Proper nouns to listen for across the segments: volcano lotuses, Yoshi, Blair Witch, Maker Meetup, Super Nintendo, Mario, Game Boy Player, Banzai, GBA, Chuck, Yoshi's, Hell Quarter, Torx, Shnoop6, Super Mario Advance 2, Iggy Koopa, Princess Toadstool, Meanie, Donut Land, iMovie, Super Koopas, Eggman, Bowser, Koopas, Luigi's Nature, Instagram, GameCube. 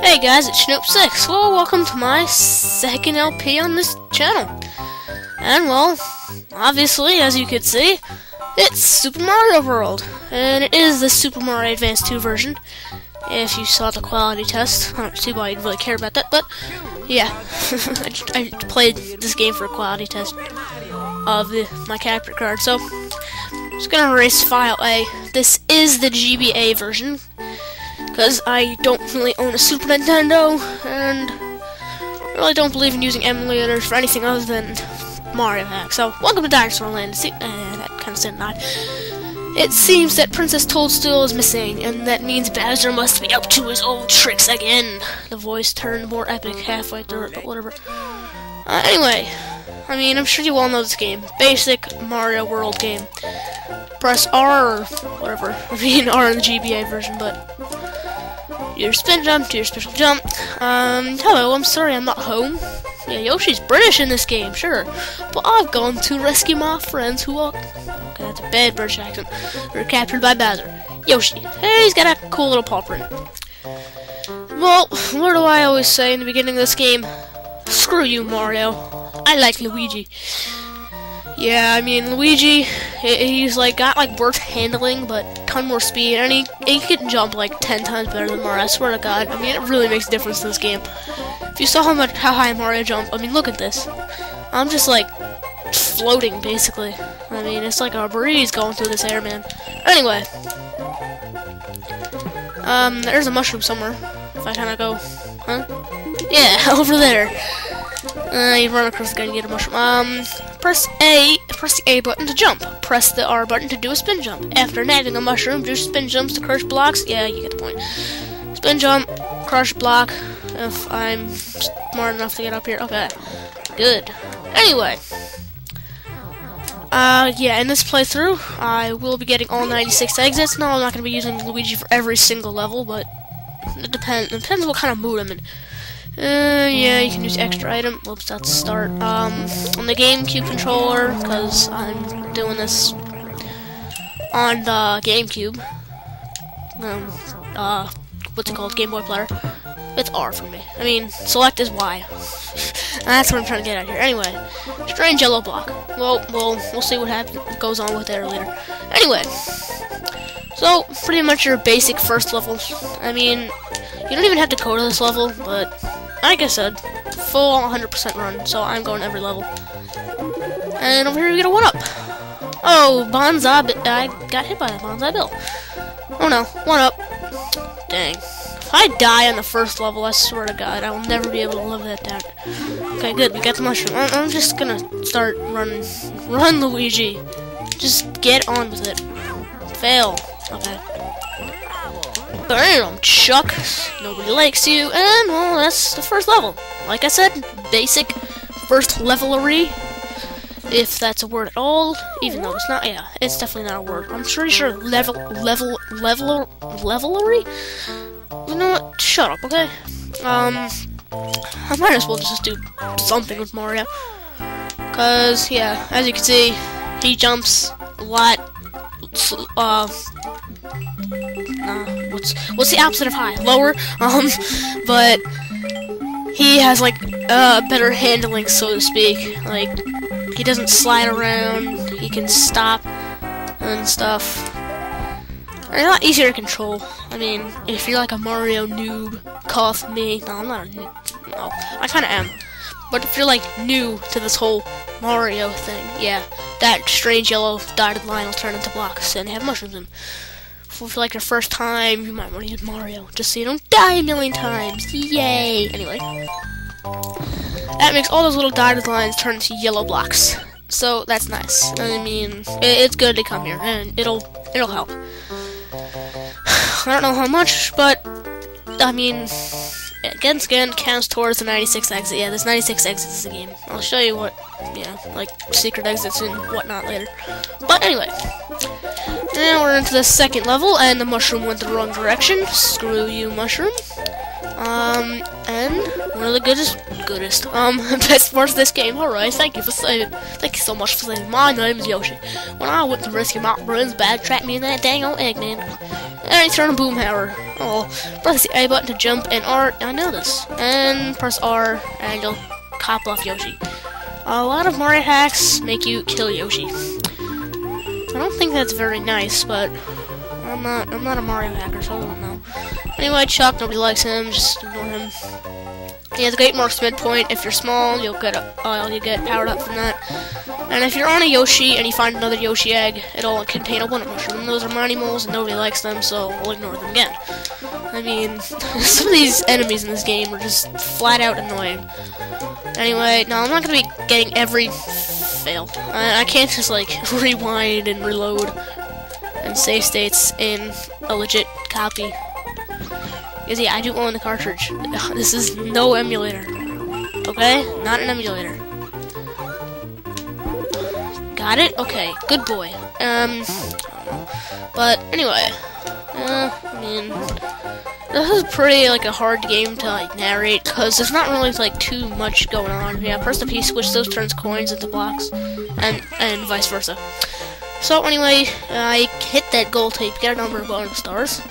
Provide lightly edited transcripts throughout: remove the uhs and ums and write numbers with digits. Hey guys, it's Shnoop6. Well, welcome to my second LP on this channel. And well, obviously, as you could see, it's Super Mario World. And it is the Super Mario Advance 2 version. If you saw the quality test, I don't see why you'd really care about that, but yeah. I played this game for a quality test of my capture card, so I'm just going to erase file A. This is the GBA version, because I don't really own a Super Nintendo, and I really don't believe in using emulators for anything other than Mario hacks. So, welcome to Dinosaur Land. See, that kind of said not. It seems that Princess Toadstool is missing, and that means Bowser must be up to his old tricks again. The voice turned more epic halfway through it, but whatever. Anyway, I mean, I'm sure you all know this game. Basic Mario World game. Press R or whatever. I mean, R in the GBA version, but your spin jump to your special jump. Hello, I'm sorry I'm not home. Yeah, Yoshi's British in this game, sure. But I've gone to rescue my friends who are... Okay, that's a bad British accent. They're captured by Bowser. Yoshi. Hey, he's got a cool little paw print. Well, what do I always say in the beginning of this game? Screw you, Mario. I like Luigi. Yeah, I mean, Luigi, he's like got like worse handling, but ton more speed, and he can jump like 10 times better than Mario, I swear to God. I mean, it really makes a difference in this game. If you saw how high Mario jumped, I mean, look at this. I'm just like floating, basically. I mean, it's like a breeze going through this air, man. Anyway. There's a mushroom somewhere. If I kinda go, huh? Yeah, over there. You run across the guy and get a mushroom. Press the A button to jump. Press the R button to do a spin jump. After nabbing a mushroom, do spin jumps to crush blocks. Yeah, you get the point. Spin jump, crush block, if I'm smart enough to get up here. Okay, good. Anyway. Yeah, in this playthrough, I will be getting all 96 exits. No, I'm not going to be using Luigi for every single level, but it depends. It depends what kind of mood I'm in. Yeah, you can use extra item. Whoops, that's a start. On the GameCube controller, because I'm doing this on the GameCube. What's it called? Game Boy Player. It's R for me. I mean, select is Y. That's what I'm trying to get out here. Anyway, strange yellow block. Well, we'll see what goes on with that later. Anyway, so pretty much your basic first level. I mean, you don't even have to go to this level, but like I said, full 100% run, so I'm going every level. And over here we get a 1-up. Oh, Banzai, I got hit by a Banzai Bill. Oh no, 1-up. Dang. If I die on the first level, I swear to God, I will never be able to live that down. Okay, good, we got the mushroom. I'm just gonna start running. Run, Luigi. Just get on with it. Fail. Okay. Damn, Chuck. Nobody likes you, and well, that's the first level. Like I said, basic first levelry, if that's a word at all. Even though it's not, yeah, it's definitely not a word. I'm pretty sure levelry. You know what? Shut up, okay? I might as well just do something with Mario, cause yeah, as you can see, he jumps a lot. What's the opposite of high? Lower? But he has, like, better handling, so to speak. Like, he doesn't slide around, he can stop and stuff. They're a lot easier to control. I mean, if you're like a Mario noob, cough me. No, I'm not a noob. No, I kinda am. But if you're, like, new to this whole Mario thing, yeah, that strange yellow dotted line will turn into blocks, and they have mushrooms in them. For like your first time, you might want to use Mario, just so you don't die a million times. Yay! Anyway, that makes all those little dotted lines turn into yellow blocks. So that's nice. I mean, it's good to come here, and it'll help. I don't know how much, but I mean, again counts towards the 96 exit. Yeah, there's 96 exits in the game. I'll show you what, yeah, like secret exits and whatnot later. But anyway. Now we're into the second level, and the mushroom went the wrong direction. Screw you, mushroom. And one of the best parts of this game. Alright, thank you so much for saving. My name is Yoshi. When I went to rescue my friends, bad trapped me in that dang old Eggman. And I turned a boom hammer. Oh, press the A button to jump and R, I know this. And press R, and you'll cop off Yoshi. A lot of Mario hacks make you kill Yoshi. I don't think that's very nice, but I'm not a Mario hacker, so I don't know. Anyway, Chuck, nobody likes him, just ignore him. He has a great marksman point. If you're small, you get powered up from that. And if you're on a Yoshi and you find another Yoshi egg, it'll contain a walnut mushroom. Those are mighty moles and nobody likes them, so we'll ignore them again. I mean, some of these enemies in this game are just flat out annoying. Anyway, no, I'm not gonna be getting every fail. I can't just like rewind and reload and save states in a legit copy. Because yeah, I do own the cartridge. This is no emulator. Okay? Not an emulator. Got it? Okay. Good boy. But anyway. I mean, this is pretty like a hard game to like narrate because there's not really like too much going on. Yeah, press the P switch, those turns coins into blocks and vice versa. So anyway, I hit that gold tape, get a number of bonus stars.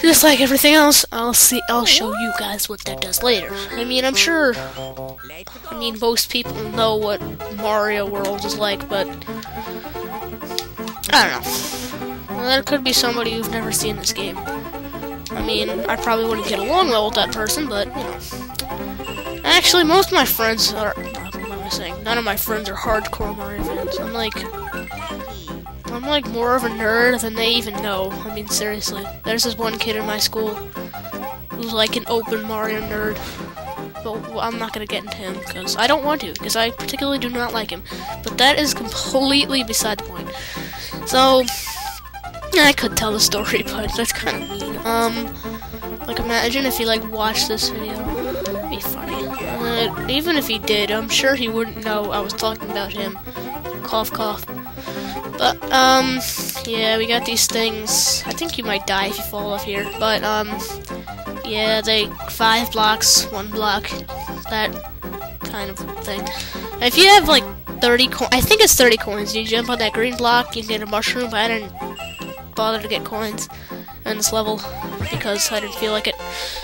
Just like everything else, I'll show you guys what that does later. I mean, I mean most people know what Mario World is like, but I don't know. There could be somebody who's never seen this game. I mean, I probably wouldn't get along well with that person, but you know. Actually, most of my friends are. What am I saying? None of my friends are hardcore Mario fans. I'm like more of a nerd than they even know. I mean, seriously. There's this one kid in my school who's like an open Mario nerd. But I'm not gonna get into him because I don't want to, because I particularly do not like him. But that is completely beside the point. So, I could tell the story, but that's kind of mean. Like imagine if he like watched this video. That'd be funny. Even if he did, I'm sure he wouldn't know I was talking about him. Cough, cough. But, yeah, we got these things. I think you might die if you fall off here. But, yeah, they 5 blocks, 1 block, that kind of thing. And if you have, like, 30 coins, I think it's 30 coins. You jump on that green block, you can get a mushroom, but I didn't bother to get coins in this level because I didn't feel like it.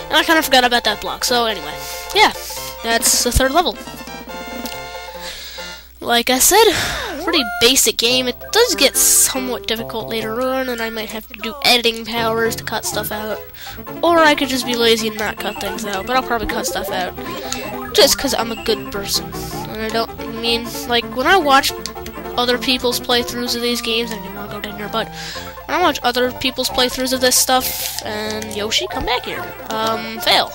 And I kind of forgot about that block. So, anyway, yeah, that's the 3rd level. Like I said, pretty basic game. It does get somewhat difficult later on, and I might have to do editing powers to cut stuff out. Or I could just be lazy and not cut things out, but I'll probably cut stuff out. Just because I'm a good person. And I mean, like, when I watch other people's playthroughs of these games, I didn't want to go down here, but when I watch other people's playthroughs of this stuff, and Yoshi, come back here. Fail.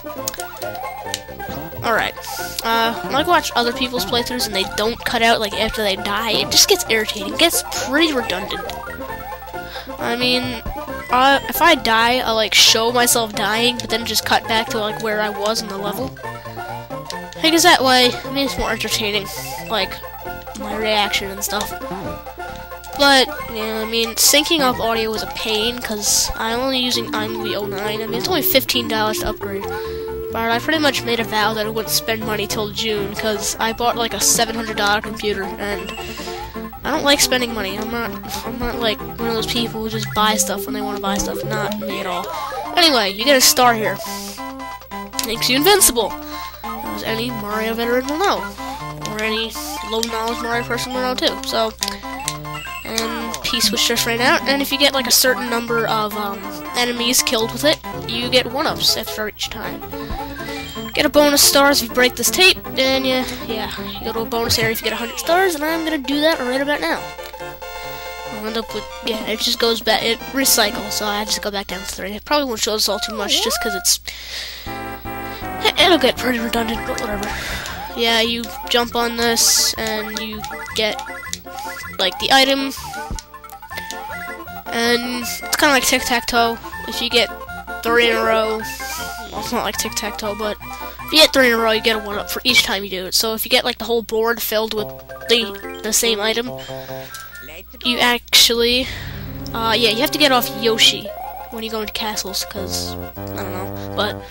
Alright, when I watch other people's playthroughs and they don't cut out, like, after they die, it just gets irritating. It gets pretty redundant. I mean, if I die, I'll, like, show myself dying, but then just cut back to, like, where I was in the level. I guess that way, I mean, it's more entertaining, like, my reaction and stuff. But, yeah, I mean, syncing up audio was a pain, because I'm only using iMovie 09. I mean, it's only $15 to upgrade. But I pretty much made a vow that I wouldn't spend money till June, because I bought like a $700 computer, and I don't like spending money. I'm not like one of those people who just buy stuff when they want to buy stuff. Not me at all. Anyway, you get a star here. Makes you invincible, as any Mario veteran will know, or any low-knowledge Mario person will know too. So, and P-switch just ran out, and if you get like a certain number of enemies killed with it, you get 1-ups after each time. Get a bonus stars if you break this tape, and yeah, you go to a bonus area if you get 100 stars, and I'm gonna do that right about now. I'll end up with, yeah, it just goes back, it recycles, so I just go back down to 3. It probably won't show us all too much, just because it'll get pretty redundant, but whatever. Yeah, you jump on this, and you get, like, the item, and it's kind of like tic-tac-toe. If you get 3 in a row, well, it's not like tic-tac-toe, but if you get 3 in a row, you get a 1-up for each time you do it. So if you get like the whole board filled with the same item, you actually, yeah, you have to get off Yoshi when you go into castles, because, I don't know, But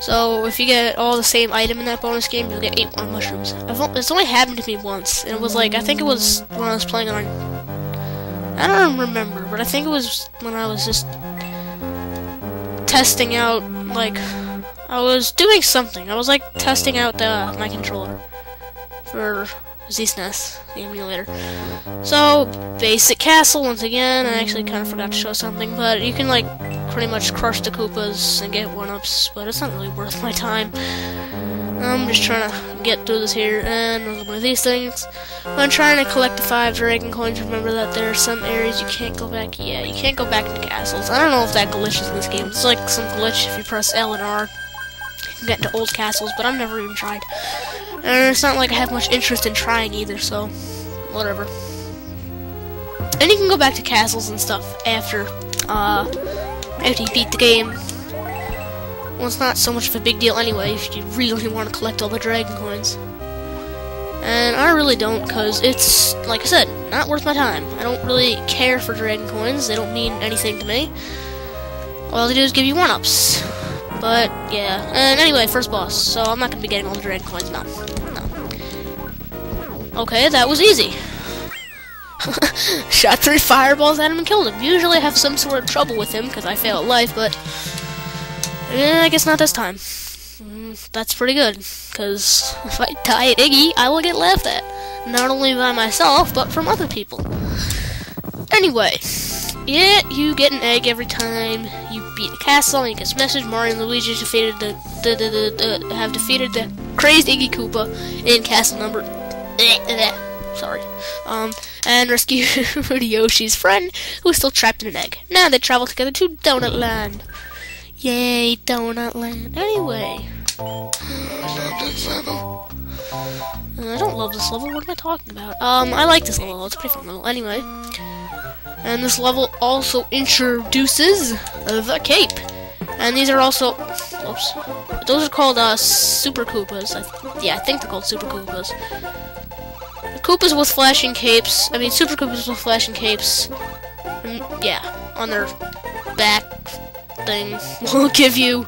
so if you get all the same item in that bonus game, you'll get 81 mushrooms. It's only happened to me once, and it was like, I think it was when I was playing on, I don't remember, but I think it was when I was just testing out, like, I was doing something. I was like testing out my controller for ZSNES, the emulator. So, basic castle once again. I actually kind of forgot to show something, but you can like pretty much crush the Koopas and get 1-ups, but it's not really worth my time. I'm just trying to get through this here and another one of these things. I'm trying to collect the 5 dragon coins. Remember that there are some areas you can't go back. Yeah, you can't go back into castles. I don't know if that glitch is in this game. It's like some glitch if you press L and R. You can get into old castles, but I've never even tried. And it's not like I have much interest in trying either, so whatever. And you can go back to castles and stuff after you beat the game. Well, it's not so much of a big deal anyway if you really want to collect all the dragon coins. And I really don't, because it's, like I said, not worth my time. I don't really care for dragon coins. They don't mean anything to me. All they do is give you 1-ups. But, yeah. And anyway, first boss. So I'm not going to be getting all the dragon coins now. No. Okay, that was easy. Shot 3 fireballs at him and killed him. Usually I have some sort of trouble with him because I fail at life, but... I guess not this time. That's pretty good, because if I die at Iggy, I will get laughed at. Not only by myself, but from other people. Anyway, yeah, you get an egg every time you beat a castle, and you get a message. Mario and Luigi defeated have defeated the crazed Iggy Koopa in castle number... Sorry. And rescued Yoshi's friend, who is still trapped in an egg. Now they travel together to Donut Land. Yay, Donut Land. Anyway. I don't love this level. What am I talking about? I like this level. It's a pretty fun level. Anyway. And this level also introduces the cape. And these are also... Oops. Those are called Super Koopas. I think they're called Super Koopas. Koopas with flashing capes. I mean, Super Koopas with flashing capes. And, yeah. On their back... thing will give you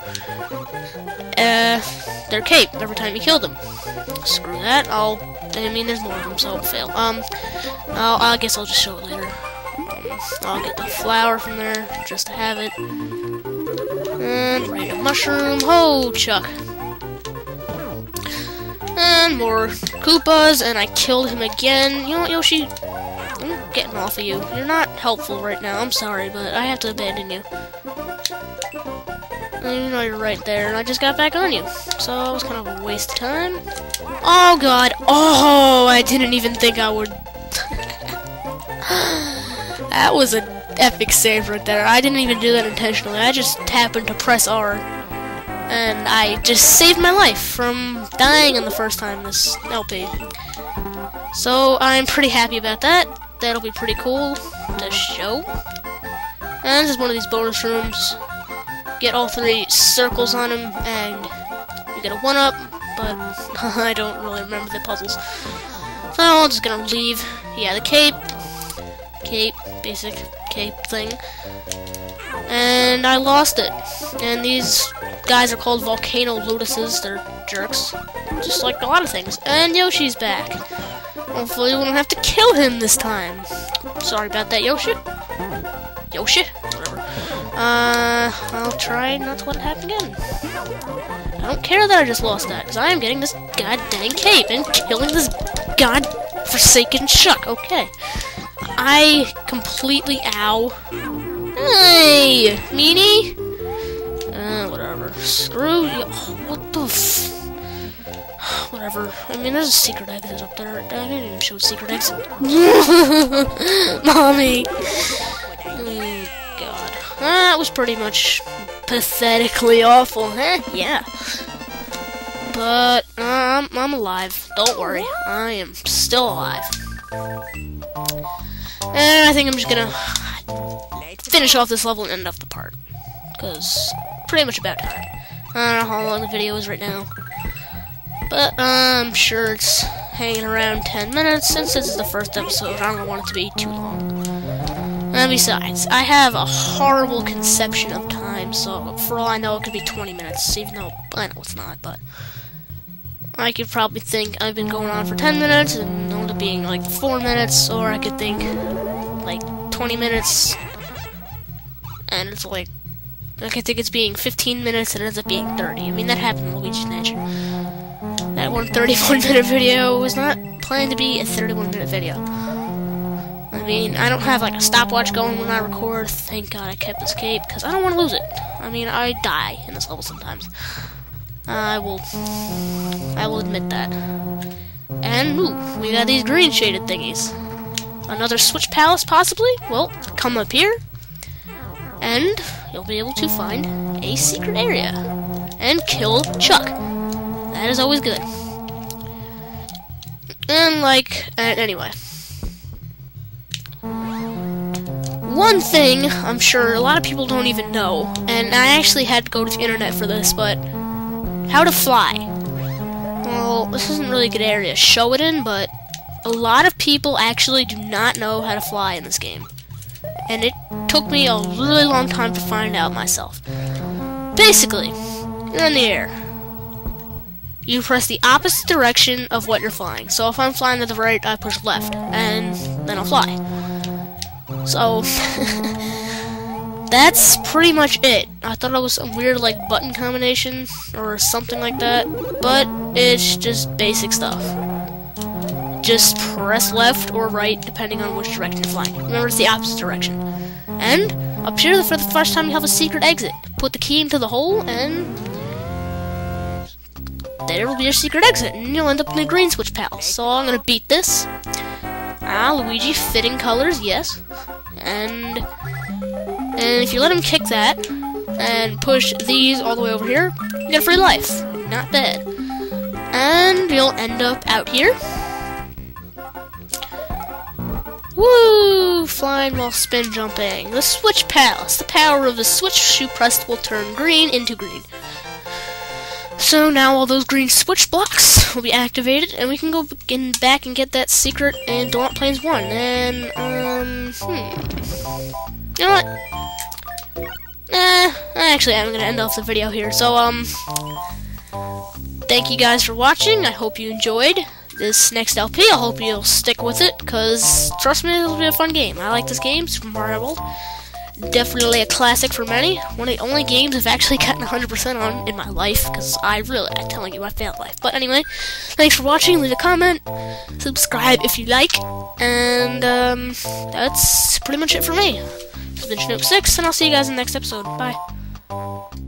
their cape every time you kill them. Screw that. I mean there's more of them, so I'll fail. I guess I'll just show it later. I'll get the flower from there just to have it. And random mushroom. Ho, Chuck. And more Koopas, and I killed him again. You know what, Yoshi? I'm getting off of you. You're not helpful right now. I'm sorry, but I have to abandon you. You know you're right there, and I just got back on you. So it was kind of a waste of time. Oh, God. Oh, I didn't even think I would. That was an epic save right there. I didn't even do that intentionally. I just happened to press R. And I just saved my life from dying on the first time this LP. So I'm pretty happy about that. That'll be pretty cool to show. And this is one of these bonus rooms. Get all 3 circles on him, and you get a 1-up, but I don't really remember the puzzles. So I'm just gonna leave. Yeah, the cape, basic cape thing. And I lost it. And these guys are called volcano lotuses. They're jerks. Just like a lot of things. And Yoshi's back. Hopefully we don't have to kill him this time. Sorry about that, Yoshi. Yoshi? Whatever. I'll try not to let it happen again. I don't care that I just lost that, because I am getting this goddamn cape and killing this godforsaken Chuck. Okay. I completely... Ow. Hey! Meanie? Whatever. Screw you. Oh, what the f... Whatever. I mean, there's a secret exit up there. I didn't even show a secret exit. Mommy! That was pretty much pathetically awful, huh? Yeah. But I'm alive. Don't worry. I am still alive. And I think I'm just gonna finish off this level and end off the part. Because pretty much about time. I don't know how long the video is right now. But I'm sure it's hanging around 10 minutes. And since it's the first episode, I don't want it to be too long. And besides, I have a horrible conception of time, so for all I know, it could be 20 minutes, even though I know it's not, but I could probably think I've been going on for 10 minutes, and only being like 4 minutes, or I could think like 20 minutes, and it's like, I could think it's being 15 minutes, and it ends up being 30. I mean, that happened in Luigi's Nature. That one 31-minute video was not planned to be a 31-minute video. I mean, I don't have like a stopwatch going when I record. Thank God I kept escape, because I don't want to lose it. I mean, I die in this level sometimes. I will admit that. And, ooh, we got these green shaded thingies. Another switch palace, possibly? Well, come up here, and you'll be able to find a secret area. And kill Chuck. That is always good. And, like, anyway. One thing I'm sure a lot of people don't even know, and I actually had to go to the internet for this, but how to fly. Well, this isn't really a good area to show it in, but a lot of people actually do not know how to fly in this game. And it took me a really long time to find out myself. Basically, you're in the air. You press the opposite direction of what you're flying. So if I'm flying to the right, I push left, and then I'll fly. So that's pretty much it. I thought it was some weird, like, button combination or something like that, but it's just basic stuff. Just press left or right, depending on which direction you're flying. Remember, it's the opposite direction. And up here, for the first time, you have a secret exit. Put the key into the hole, and there will be your secret exit, and you'll end up in the green switch palace. So I'm gonna beat this. Luigi, fitting colors, yes. And if you let him kick that, and push these all the way over here, you get a free life. Not bad. And you'll end up out here. Woo! Flying while spin jumping. The switch palace. The power of the switch you pressed will turn green into green. So now all those green switch blocks will be activated, and we can go back and get that secret in Donut Plains 1. And, you know what? Actually, I'm gonna end off the video here. So, thank you guys for watching. I hope you enjoyed this next LP. I hope you'll stick with it, because, trust me, this will be a fun game. I like this game, Super Mario World. Definitely a classic for many. One of the only games I've actually gotten 100% on in my life, because I'm telling you, I failed life. But anyway, thanks for watching. Leave a comment. Subscribe if you like. And, that's pretty much it for me. This has been Shnoop6, and I'll see you guys in the next episode. Bye.